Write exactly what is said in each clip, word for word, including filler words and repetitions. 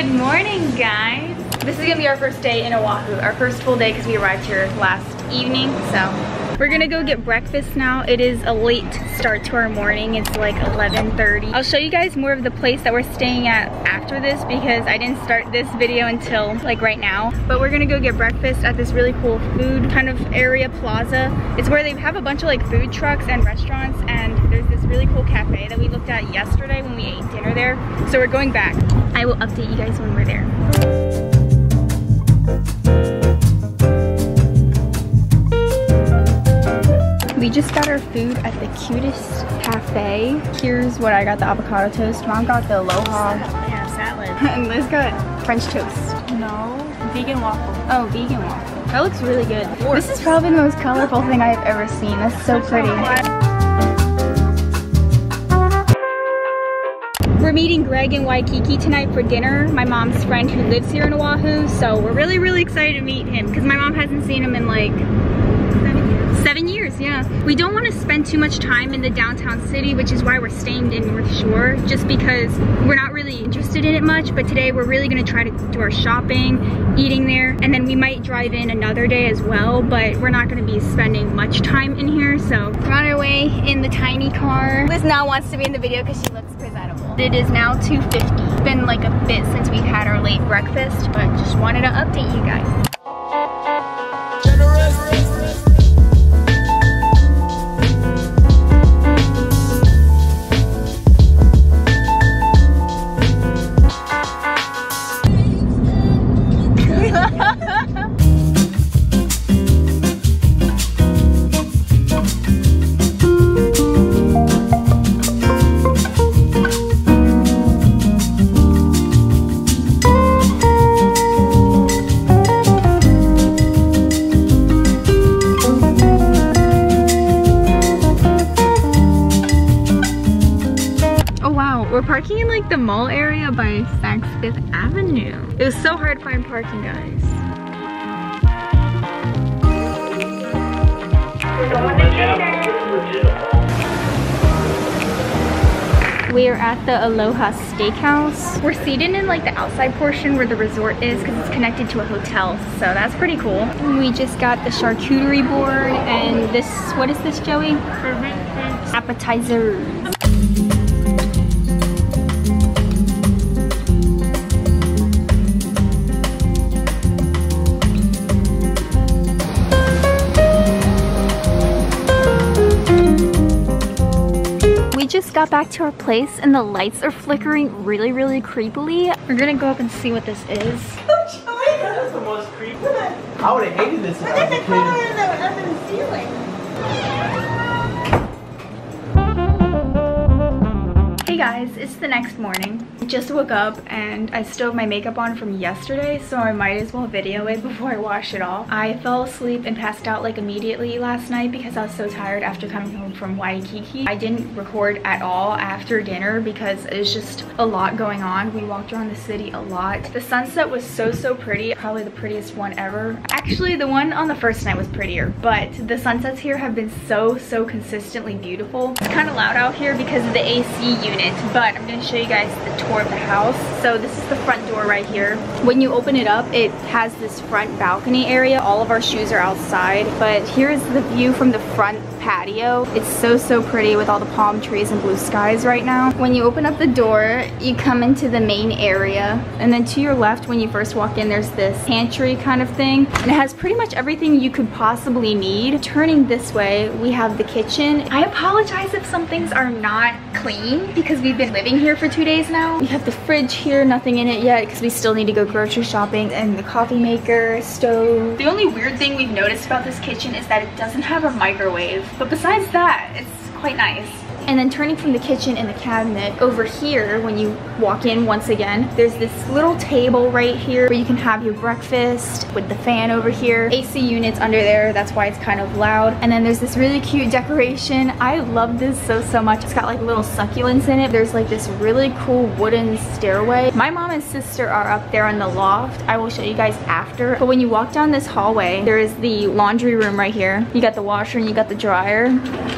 Good morning, guys. This is gonna be our first day in Oahu, our first full day because we arrived here last evening, so. We're gonna go get breakfast now. It is a late start to our morning. It's like eleven thirty. I'll show you guys more of the place that we're staying at after this because I didn't start this video until like right now. But we're gonna go get breakfast at this really cool food kind of area plaza. It's where they have a bunch of like food trucks and restaurants, and there's this really cool cafe that we looked at yesterday when we ate dinner there. So we're going back. I will update you guys when we're there. We just got our food at the cutest cafe. Here's what I got: the avocado toast. Mom got the Aloha. Yeah, salad. And Liz got French toast. No, vegan waffle. Oh, vegan waffle. That looks really good. This is probably the most colorful thing I've ever seen. That's so pretty. We're meeting Greg in Waikiki tonight for dinner. My mom's friend who lives here in Oahu. So we're really, really excited to meet him because my mom hasn't seen him in like seven years, yeah. We don't want to spend too much time in the downtown city, which is why we're staying in North Shore, just because we're not really interested in it much, but today we're really going to try to do our shopping, eating there, and then we might drive in another day as well, but we're not going to be spending much time in here, so. We're on our way in the tiny car. Liz now wants to be in the video because she looks presentable. It is now two fifty. It's been like a bit since we've had our late breakfast, but just wanted to update you guys. Parking in like the mall area by Saks Fifth Avenue. It was so hard to find parking, guys. We are at the Aloha Steakhouse. We're seated in like the outside portion where the resort is because it's connected to a hotel, so that's pretty cool. We just got the charcuterie board and this, what is this, Joey? Appetizers. Got back to our place and the lights are flickering really, really creepily. We're gonna go up and see what this is. That's the most creepy. I would have hated this. Look at the colors that were up in the ceiling. Hey guys, it's the next morning. I just woke up and I still have my makeup on from yesterday, so I might as well video it before I wash it off. I fell asleep and passed out like immediately last night because I was so tired after coming home from Waikiki. I didn't record at all after dinner because it was just a lot going on. We walked around the city a lot. The sunset was so, so pretty. Probably the prettiest one ever. Actually, the one on the first night was prettier, but the sunsets here have been so, so consistently beautiful. It's kind of loud out here because of the A C unit, but I'm gonna show you guys the tour of the house. So this is the front door right here. When you open it up, it has this front balcony area. All of our shoes are outside, but here's the view from the front patio. It's so, so pretty with all the palm trees and blue skies right now. When you open up the door, you come into the main area, and then to your left when you first walk in, there's this pantry kind of thing, and it has pretty much everything you could possibly need. Turning this way, we have the kitchen. I apologize if some things are not clean because we've been living here for two days now. We have the fridge here, nothing in it yet because we still need to go grocery shopping, and the coffee maker, stove. The only weird thing we've noticed about this kitchen is that it doesn't have a microwave, but besides that, it's quite nice. And then turning from the kitchen and the cabinet over here, when you walk in once again, there's this little table right here where you can have your breakfast with the fan over here. A C unit's under there, that's why it's kind of loud. And then there's this really cute decoration. I love this so, so much. It's got like little succulents in it. There's like this really cool wooden stairway. My mom and sister are up there on the loft. I will show you guys after. But when you walk down this hallway, there is the laundry room right here. You got the washer and you got the dryer.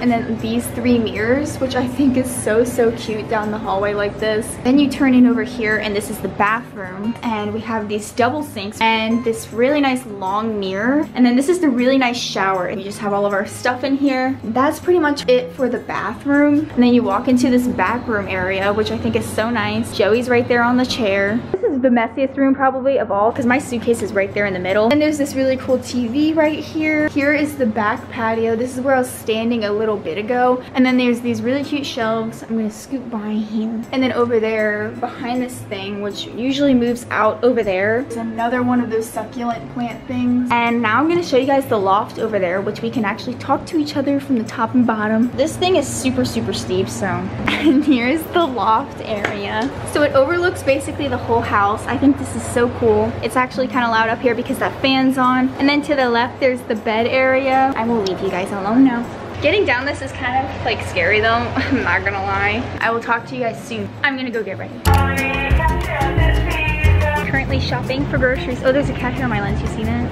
And then these three mirrors, which I think is so, so cute down the hallway like this. Then you turn in over here and this is the bathroom, and we have these double sinks and this really nice long mirror. And then this is the really nice shower. We just have all of our stuff in here. That's pretty much it for the bathroom. And then you walk into this back room area, which I think is so nice. Joey's right there on the chair. This is the messiest room probably of all because my suitcase is right there in the middle. And there's this really cool T V right here. Here is the back patio. This is where I was standing a little bit ago. And then there's these really cute shelves. I'm gonna scoot by here. And then over there behind this thing, which usually moves out over there, there's another one of those succulent plant things. And now I'm gonna show you guys the loft over there, which we can actually talk to each other from the top and bottom. This thing is super, super steep, so. And here's the loft area. So it overlooks basically the whole house. I think this is so cool. It's actually kind of loud up here because that fan's on. And then to the left, there's the bed area. I will leave you guys alone now. Getting down this is kind of like scary though, I'm not gonna lie. I will talk to you guys soon. I'm gonna go get ready. Currently shopping for groceries. Oh, there's a cat here on my lens, you see that?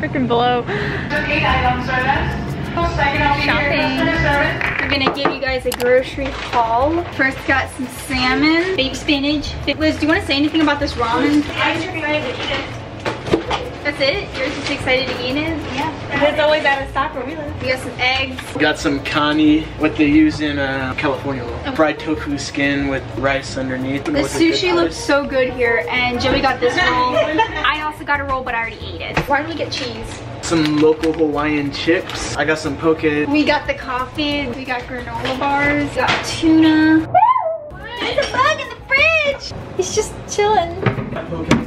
Freaking blow. Okay, item service. Shopping. We're gonna give you guys a grocery haul. First, got some salmon, baby spinach. Liz, do you want to say anything about this ramen? I'm excited to eat it. That's it? You're just excited to eat it? Yeah. It's always out of stock where we live. We got some eggs. We got some kani, what they use in uh, California. Okay. Fried tofu skin with rice underneath. The sushi looked so good here, and Joey got this roll. I also got a roll, but I already ate it. Why don't we get cheese? Some local Hawaiian chips. I got some poke. We got the coffee. We got granola bars. We got tuna. Woo! There's a bug in the fridge. He's just chilling.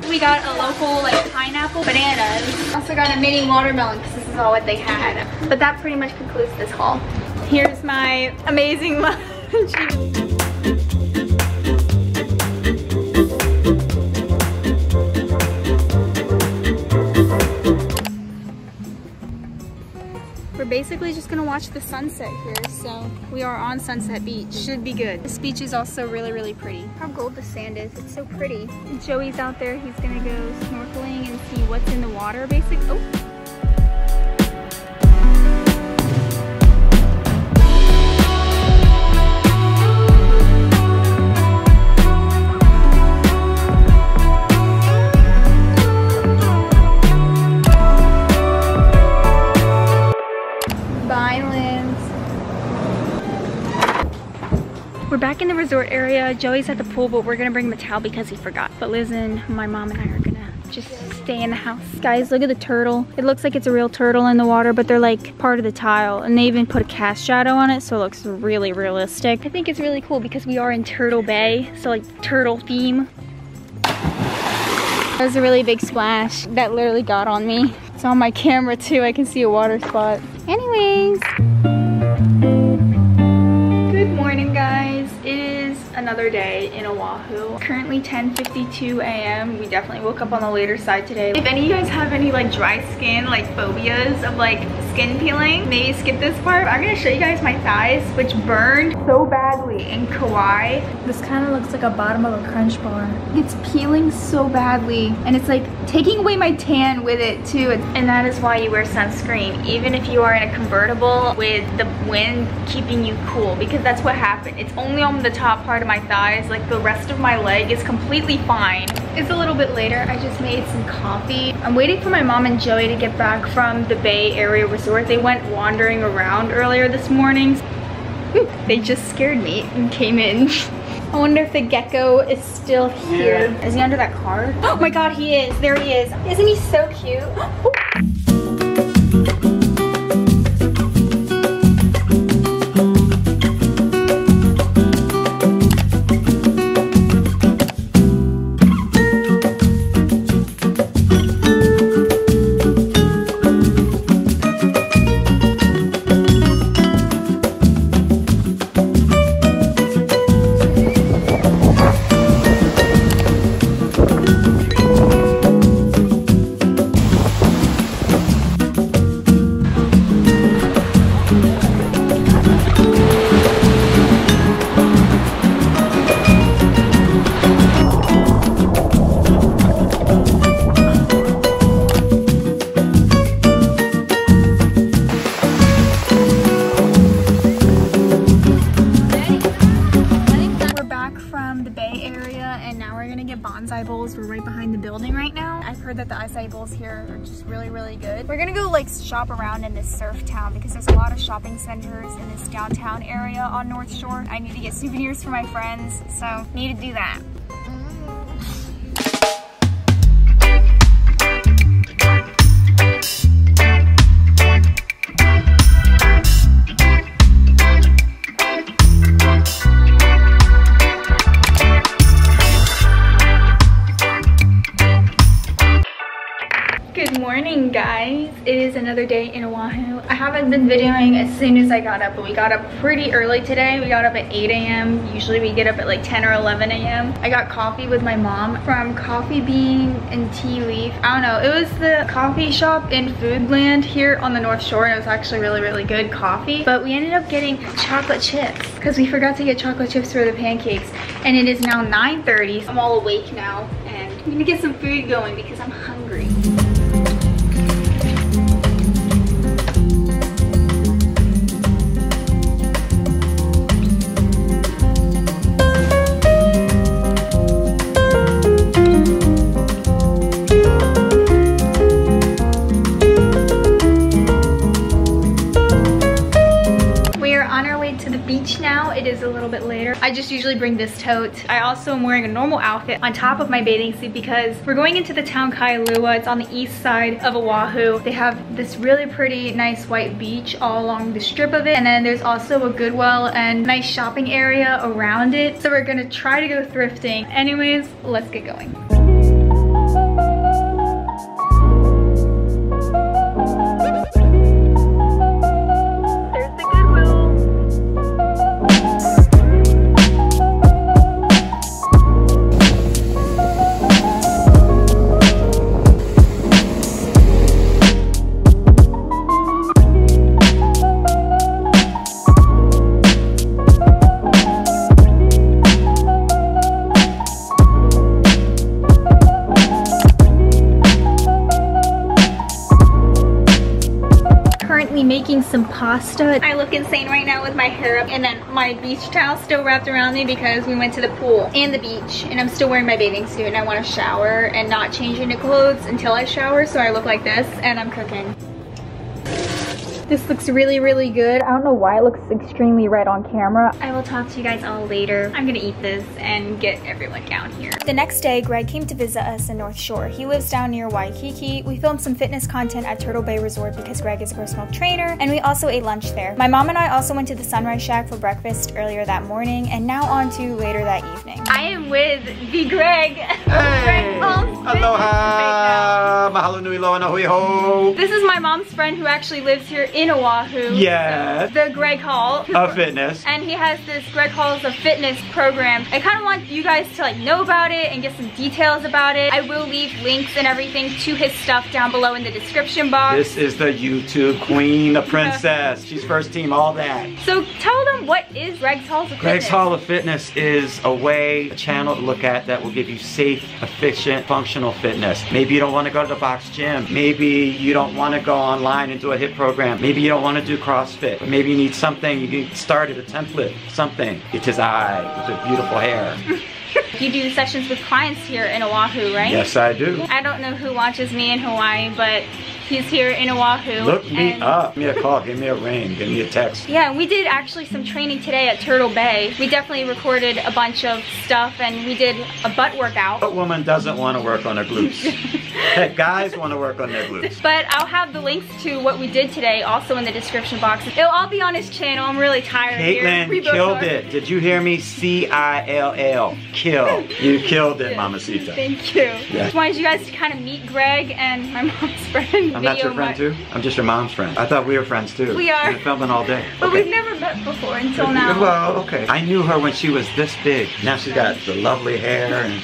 We got a local like pineapple bananas. Also got a mini watermelon because this is all what they had. But that pretty much concludes this haul. Here's my amazing lunch. Basically just gonna watch the sunset here, so we are on Sunset Beach. Should be good. This beach is also really, really pretty. How gold the sand is, it's so pretty. Joey's out there, he's gonna go snorkeling and see what's in the water basically. Oh. We're back in the resort area. Joey's at the pool, but we're gonna bring the towel because he forgot. But Liz and my mom and I are gonna just stay in the house. Guys, look at the turtle. It looks like it's a real turtle in the water, but they're like part of the tile. And they even put a cast shadow on it, so it looks really realistic. I think it's really cool because we are in Turtle Bay, so like turtle theme. That was a really big splash. That literally got on me. It's on my camera too, I can see a water spot. Anyways. Good morning, guys. It is another day in Oahu. Currently ten fifty-two a m We definitely woke up on the later side today. If any of you guys have any like dry skin, like phobias of like skin peeling, maybe skip this part. I'm gonna show you guys my thighs, which burned so badly in Kauai. This kind of looks like a bottom of a crunch bar. It's peeling so badly, and it's like taking away my tan with it too. And that is why you wear sunscreen, even if you are in a convertible with the wind keeping you cool, because that's what happened. It's only on the top part of my thighs. Like the rest of my leg is completely fine. It's a little bit later. I just made some coffee. I'm waiting for my mom and Joey to get back from the Bay Area Resort. They went wandering around earlier this morning. Ooh, they just scared me and came in. I wonder if the gecko is still here. Yeah. Is he under that car? Oh my god, he is. There he is. Isn't he so cute? building right now. I've heard that the acai bowls here are just really, really good. We're gonna go like shop around in this surf town because there's a lot of shopping centers in this downtown area on North Shore. I need to get souvenirs for my friends, so need to do that. Guys, it is another day in Oahu. I haven't been videoing as soon as I got up, but we got up pretty early today. We got up at eight A M Usually we get up at like ten or eleven A M I got coffee with my mom from Coffee Bean and Tea Leaf. I don't know. It was the coffee shop in Foodland here on the North Shore, and it was actually really, really good coffee. But we ended up getting chocolate chips because we forgot to get chocolate chips for the pancakes. And it is now nine thirty. I'm all awake now, and I'm gonna get some food going because I'm hungry. I just usually bring this tote. I also am wearing a normal outfit on top of my bathing suit because we're going into the town Kailua. It's on the east side of Oahu. They have this really pretty nice white beach all along the strip of it, and then there's also a Goodwill and nice shopping area around it. So we're gonna try to go thrifting. Anyways, let's get going. Making some pasta. I look insane right now with my hair up and then my beach towel still wrapped around me because we went to the pool and the beach, and I'm still wearing my bathing suit, and I want to shower and not change into clothes until I shower, so I look like this. And I'm cooking. This looks really, really good. I don't know why it looks extremely red on camera. I will talk to you guys all later. I'm gonna eat this and get everyone down here. The next day, Greg came to visit us in North Shore. He lives down near Waikiki. We filmed some fitness content at Turtle Bay Resort because Greg is a personal trainer, and we also ate lunch there. My mom and I also went to the Sunrise Shack for breakfast earlier that morning, and now on to later that evening. I am with the Greg. Hey. Greg Aloha. Mahalo nui loa na hui ho. This is my mom's friend who actually lives here in Oahu. Yeah. The Greg's Hall of Fitness. And he has this Greg's Halls of Fitness program. I kind of want you guys to like know about it and get some details about it. I will leave links and everything to his stuff down below in the description box. This is the YouTube queen, the princess. She's first team, all that. So tell them, what is Greg's Halls of Fitness? Greg's Hall of Fitness is a way, a channel to look at that will give you safe, efficient, functional fitness. Maybe you don't want to go to the box gym. Maybe you don't want to go online and do a HIIT program. Maybe you don't want to do CrossFit, but maybe you need something. You can start at a template, something. It's his eye with a beautiful hair. You do sessions with clients here in Oahu, right? Yes, I do. I don't know who watches me in Hawaii, but he's here in Oahu. Look me and... up. Give me a call. Give me a ring. Give me a text. Yeah, we did actually some training today at Turtle Bay. We definitely recorded a bunch of stuff, and we did a butt workout. What woman doesn't want to work on her glutes? Hey, guys want to work on their glutes. But I'll have the links to what we did today also in the description box. It'll all be on his channel. I'm really tired. Caitlin here. Killed it. Did you hear me? C I L L. Kill. You killed it, Mamacita. Thank you. Yeah. I just wanted you guys to kind of meet Greg and my mom's friend. I'm not your friend too? I'm just your mom's friend. I thought we were friends too. We are. We're filming all day. But okay. We've never met before until now. Well, okay. I knew her when she was this big. Now she's got the lovely hair and...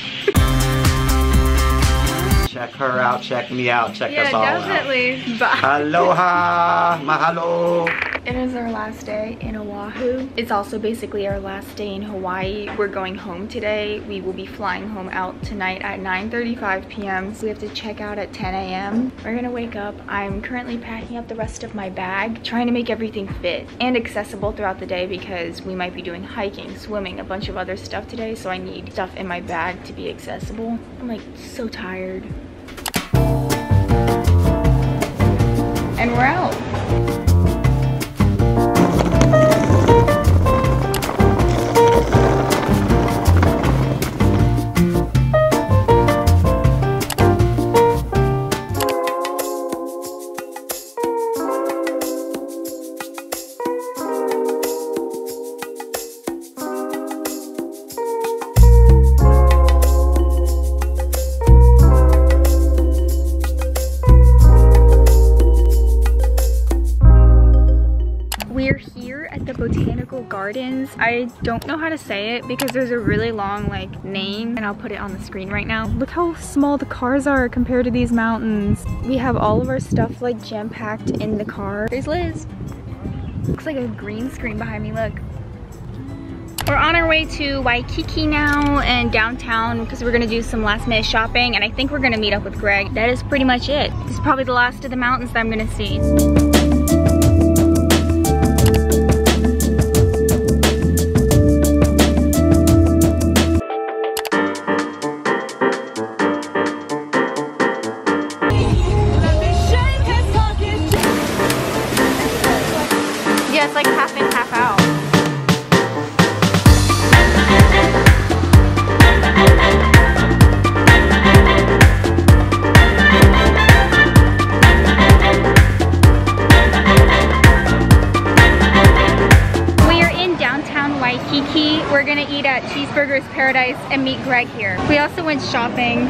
Check her out, check me out, check yeah, us all definitely. out. Yeah, definitely. Aloha, mahalo. It is our last day in Oahu. It's also basically our last day in Hawaii. We're going home today. We will be flying home out tonight at nine thirty-five p m So we have to check out at ten a m We're gonna wake up. I'm currently packing up the rest of my bag, trying to make everything fit and accessible throughout the day because we might be doing hiking, swimming, a bunch of other stuff today. So I need stuff in my bag to be accessible. I'm like so tired. And we're out. I don't know how to say it because there's a really long like name, and I'll put it on the screen right now. Look how small the cars are compared to these mountains. We have all of our stuff like jam-packed in the car. There's Liz. Looks like a green screen behind me, look. We're on our way to Waikiki now and downtown because we're gonna do some last minute shopping, and I think we're gonna meet up with Greg. That is pretty much it. This is probably the last of the mountains that I'm gonna see. We're gonna eat at Cheeseburger's Paradise and meet Greg here. We also went shopping.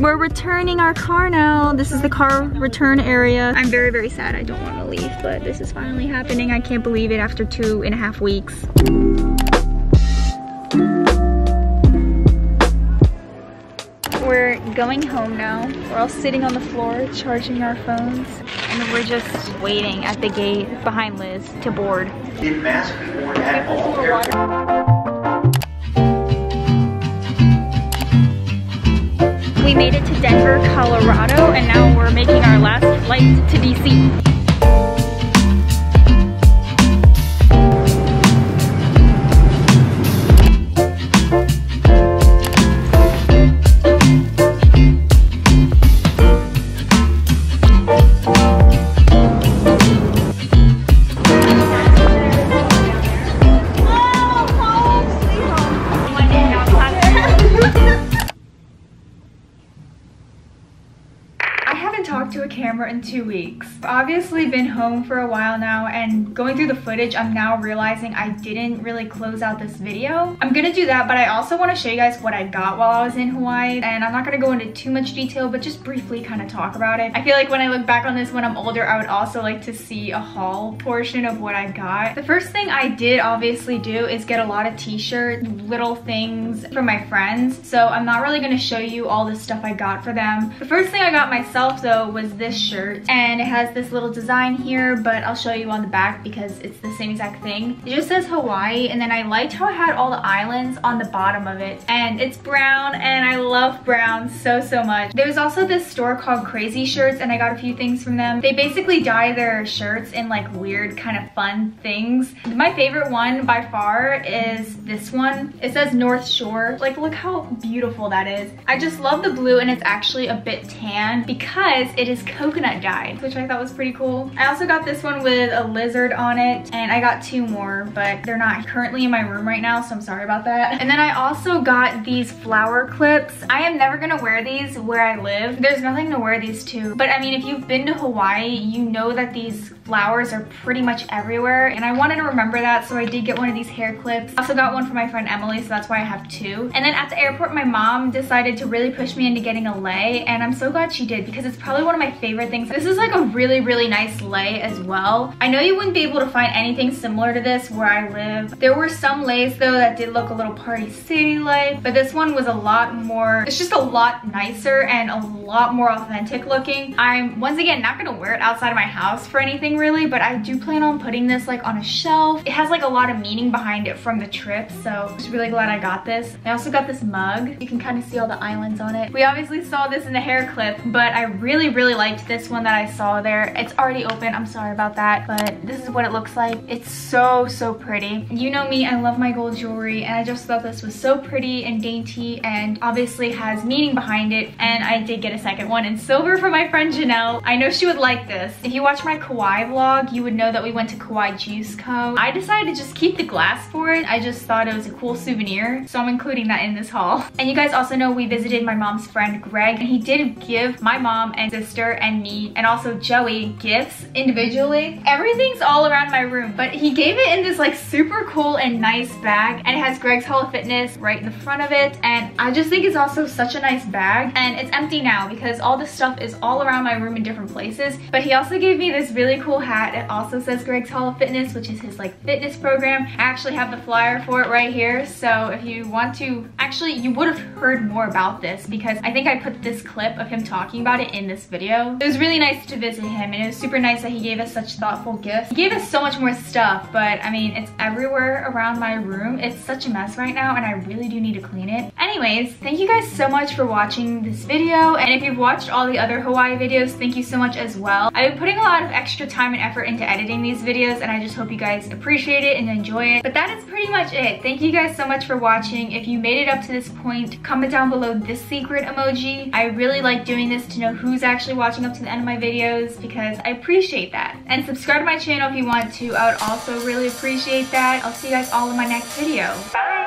We're returning our car now. This is the car return area. I'm very, very sad I don't want to leave, but this is finally happening. I can't believe it after two and a half weeks. We're going home now. We're all sitting on the floor charging our phones, and we're just waiting at the gate behind Liz to board. It must be born at all. We made it to Denver, Colorado, and now we're making our last flight to D C in two weeks. I've obviously been home for a while now, and going through the footage I'm now realizing I didn't really close out this video. I'm gonna do that, but I also want to show you guys what I got while I was in Hawaii, and I'm not gonna go into too much detail, but just briefly kind of talk about it. I feel like when I look back on this when I'm older, I would also like to see a haul portion of what I got. The first thing I did obviously do is get a lot of t-shirts, little things from my friends, so I'm not really gonna show you all the stuff I got for them. The first thing I got myself though was this shirt, and it has this little design here, but I'll show you on the back because it's the same exact thing. It just says Hawaii, and then I liked how it had all the islands on the bottom of it, and it's brown, and I love brown so so much. There's also this store called Crazy Shirts, and I got a few things from them. They basically dye their shirts in like weird kind of fun things. My favorite one by far is this one. It says North Shore. Like, look how beautiful that is. I just love the blue, and it's actually a bit tan because it is coconut coconut dyed, which I thought was pretty cool. I also got this one with a lizard on it, and I got two more, but they're not currently in my room right now, so I'm sorry about that. And then I also got these flower clips. I am never gonna wear these where I live. There's nothing to wear these to, but I mean, if you've been to Hawaii, you know that these flowers are pretty much everywhere, and I wanted to remember that, so I did get one of these hair clips. I also got one for my friend Emily, so that's why I have two. And then at the airport, my mom decided to really push me into getting a lei, and I'm so glad she did because it's probably one of my favorite things. This is like a really, really nice lei as well. I know you wouldn't be able to find anything similar to this where I live. There were some leis though that did look a little Party City lei, but this one was a lot more, it's just a lot nicer and a lot more authentic looking. I'm, once again, not gonna wear it outside of my house for anything really, but I do plan on putting this like on a shelf. It has like a lot of meaning behind it from the trip, so I'm just really glad I got this. I also got this mug. You can kind of see all the islands on it. We obviously saw this in the hair clip, but I really, really liked this one that I saw there. It's already open, I'm sorry about that, but this is what it looks like. It's so, so pretty. You know me, I love my gold jewelry, and I just thought this was so pretty and dainty and obviously has meaning behind it, and I did get a second one in silver for my friend Janelle. I know she would like this. If you watch my Kauai vlog, you would know that we went to Kauai Juice Co. I decided to just keep the glass for it. I just thought it was a cool souvenir, so I'm including that in this haul. And you guys also know we visited my mom's friend Greg, and he did give my mom and sister and me and also Joey gifts individually. Everything's all around my room, but he gave it in this like super cool and nice bag, and it has Greg's Hall of Fitness right in the front of it, and I just think it's also such a nice bag. And it's empty now because all this stuff is all around my room in different places, but he also gave me this really cool hat. It also says Greg's Hall of Fitness, which is his like fitness program. I actually have the flyer for it right here, so if you want to, actually you would have heard more about this because I think I put this clip of him talking about it in this video. It was really nice to visit him, and it was super nice that he gave us such thoughtful gifts. He gave us so much more stuff, but I mean, it's everywhere around my room. It's such a mess right now, and I really do need to clean it. Anyways, thank you guys so much for watching this video, and if you've watched all the other Hawaii videos, thank you so much as well. I've been putting a lot of extra time and effort into editing these videos, and I just hope you guys appreciate it and enjoy it. But that is pretty much it. Thank you guys so much for watching. If you made it up to this point, comment down below this secret emoji. I really like doing this to know who's actually watching up to the end of my videos because I appreciate that. And subscribe to my channel if you want to. I would also really appreciate that. I'll see you guys all in my next video. Bye!